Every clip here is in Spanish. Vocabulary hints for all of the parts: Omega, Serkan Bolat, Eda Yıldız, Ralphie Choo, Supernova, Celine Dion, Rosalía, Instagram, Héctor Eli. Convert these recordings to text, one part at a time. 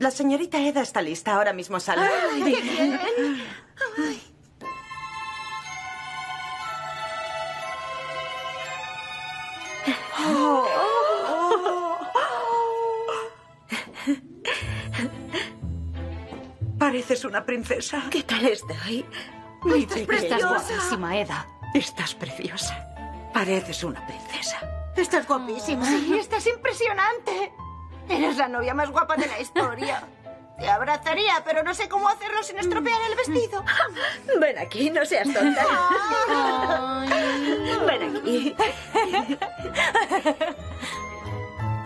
La señorita Eda está lista. Ahora mismo sale. Ay, ¿qué quieren? Ay. Oh, oh, oh. Pareces una princesa. ¿Qué tal estoy? Mi preciosa. Estás guapísima, Eda. Estás preciosa. Pareces una princesa. Estás guapísima. Sí, estás impresionante. Eres la novia más guapa de la historia. Te abrazaría, pero no sé cómo hacerlo sin estropear el vestido. Ven aquí, no seas tonta. Ay. Ven aquí.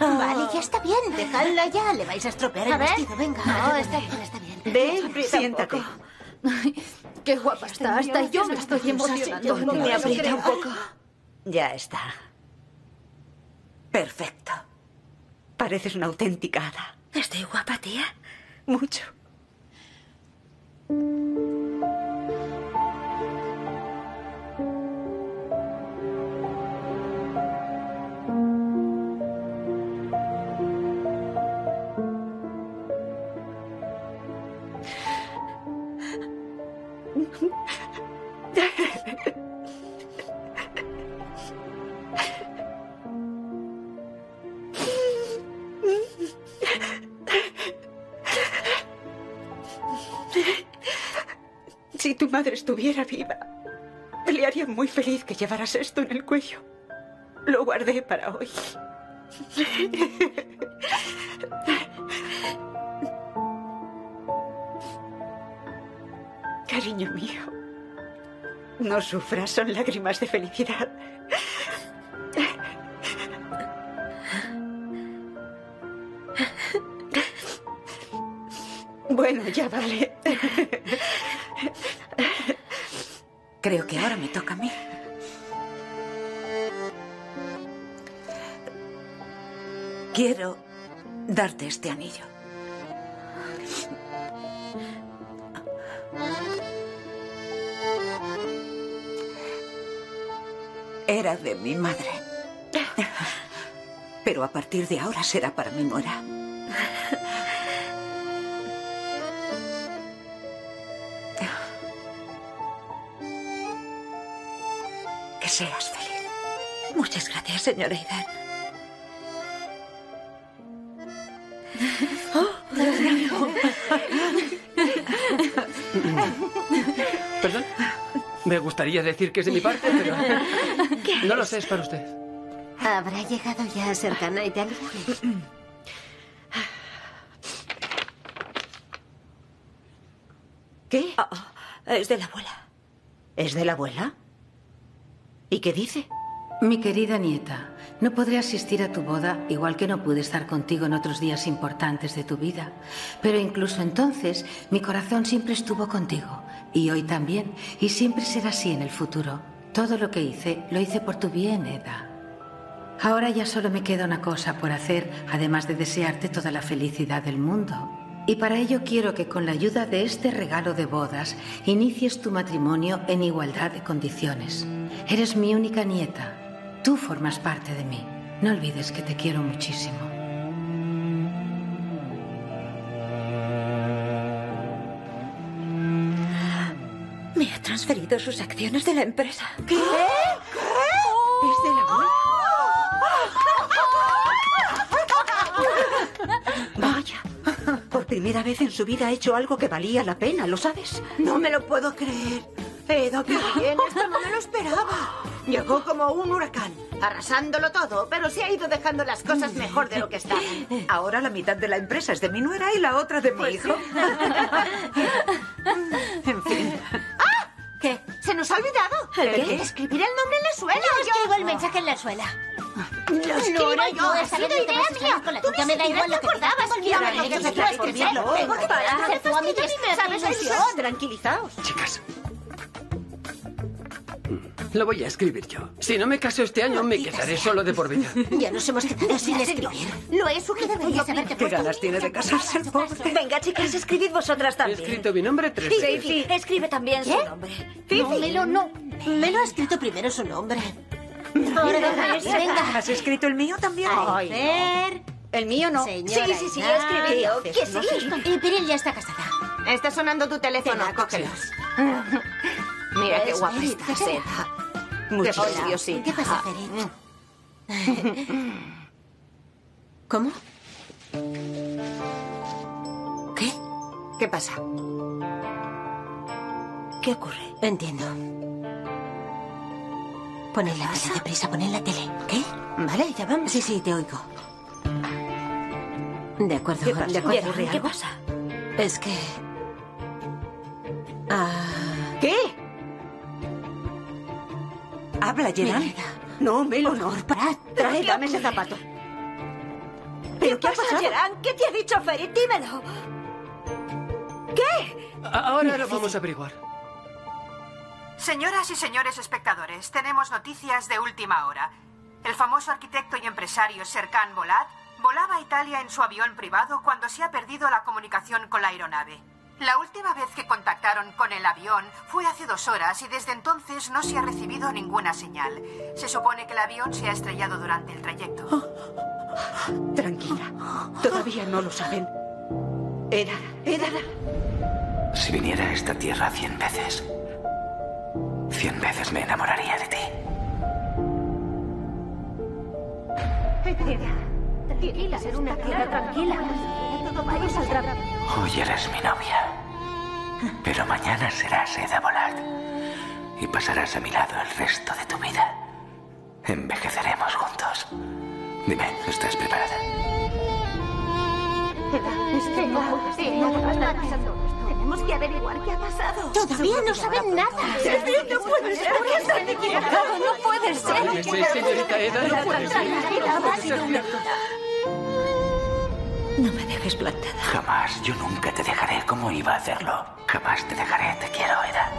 Vale, ya está bien. Dejadla ya. Le vais a estropear el vestido. Venga. No, está bien. Ven, siéntate. Ay, qué guapa está. Hasta yo me estoy emocionando. Me aprieta un poco. Ya está. Perfecto. Pareces una auténtica hada. ¿Estoy guapa, tía? Mucho. Si tu madre estuviera viva, le haría muy feliz que llevaras esto en el cuello. Lo guardé para hoy. Cariño mío, no sufras, son lágrimas de felicidad. Bueno, ya vale. Creo que ahora me toca a mí. Quiero darte este anillo. Era de mi madre. Pero a partir de ahora será para mi nuera. Que seas feliz. Muchas gracias, señora Eda. ¿Perdón? Me gustaría decir que es de mi parte, pero... No lo sé, es para usted. ¿Habrá llegado ya Serkan a Italia? ¿Qué? Oh, es de la abuela. ¿Es de la abuela? ¿Y qué dice? Mi querida nieta, no podré asistir a tu boda, igual que no pude estar contigo en otros días importantes de tu vida. Pero incluso entonces, mi corazón siempre estuvo contigo, y hoy también, y siempre será así en el futuro. Todo lo hice por tu bien, Eda. Ahora ya solo me queda una cosa por hacer, además de desearte toda la felicidad del mundo. Y para ello quiero que con la ayuda de este regalo de bodas inicies tu matrimonio en igualdad de condiciones. Eres mi única nieta. Tú formas parte de mí. No olvides que te quiero muchísimo. Me ha transferido sus acciones de la empresa. ¿Qué? ¿Qué? ¿Es de la abuela? Vaya. Por primera vez en su vida ha hecho algo que valía la pena, ¿lo sabes? No me lo puedo creer. Eda, qué bien, esto no me lo esperaba. Llegó como un huracán, arrasándolo todo, pero se ha ido dejando las cosas mejor de lo que estaban. Ahora la mitad de la empresa es de mi nuera y la otra de mi hijo. En fin. ¡Ah! ¿Qué? ¿Se nos ha olvidado? ¿Qué? Escribir el nombre en la suela. Yo escribo el mensaje en la suela. Lo escribo yo, ha sido idea mía. Tú ya me da igual lo que acordabas. Olvídame que se escribirlo. Tengo que parar. Tú a mí ya me haces ilusión. Tranquilizaos. Chicas. Lo voy a escribir yo. Si no me caso este año, me quedaré solo de por vida. Ya nos hemos quedado sin escribir. Lo he sugerido. ¿Qué ganas tiene de casarse el pobre? Venga, chicas, escribid vosotras también. He escrito mi nombre 3 veces. Fifi, escribe también su nombre. No, Melo no. Melo ha escrito primero su nombre. Venga. ¿Has escrito el mío también? A ver... El mío no. Señora, sí, yo escribí. ¿Qué sí? Y Piril ya está casada. Está sonando tu teléfono, cógelos. Mira qué guapa estás, Eda. Muchas gracias. ¿Qué pasa, Ferit? ¿Cómo? ¿Qué? ¿Qué pasa? ¿Qué ocurre? Entiendo. Poned la tele, deprisa, poned la tele. ¿Qué? Vale, ya vamos. Sí, te oigo. De acuerdo. ¿Qué pasa? ¿Qué pasa? Es que... ¿Qué? Habla, Gerard. No, Melo, no. Parad. Dame ese zapato. ¿Pero qué pasa, Gerard? ¿Qué te ha dicho Ferit? Dímelo. ¿Qué? Ahora lo vamos a averiguar. Señoras y señores espectadores, tenemos noticias de última hora. El famoso arquitecto y empresario Serkan Bolat volaba a Italia en su avión privado cuando se ha perdido la comunicación con la aeronave. La última vez que contactaron con el avión fue hace 2 horas y desde entonces no se ha recibido ninguna señal. Se supone que el avión se ha estrellado durante el trayecto. Tranquila, todavía no lo saben. Eda. Si viniera a esta tierra 100 veces... 100 veces me enamoraría de ti. Tranquila, ser una tierra tranquila. Todo saldrá. Hoy eres mi novia, pero mañana serás Eda Bolat y pasarás a mi lado el resto de tu vida. Envejeceremos juntos. Dime, ¿estás preparada? Tenemos que averiguar qué ha pasado. Todavía no saben nada. No puede ser. Estás equivocado. No puede ser. Señorita Eda, no puede ser. No me dejes plantada. Jamás. Yo nunca te dejaré como iba a hacerlo. Jamás te dejaré. Te quiero, Eda.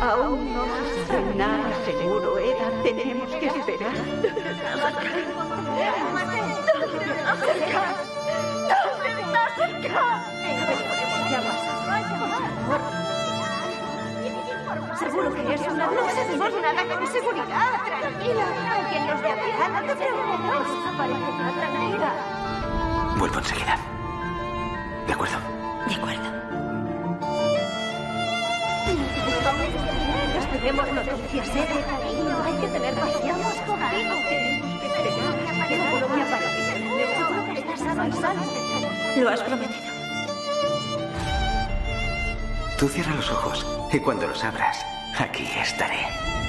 Aún no está nada seguro, Eda. Tenemos que esperar. Seguro que es una... No sabemos nada con seguridad. Tranquila. Alguien nos dejará. No te preocupes. Aparecerá tranquila. Vuelvo enseguida. ¿De acuerdo? De acuerdo. Tenemos noticias, Eda. Hay que tener paciencia. Seguro que estás avanzando. Lo has prometido. Tú cierra los ojos y cuando los abras, aquí estaré.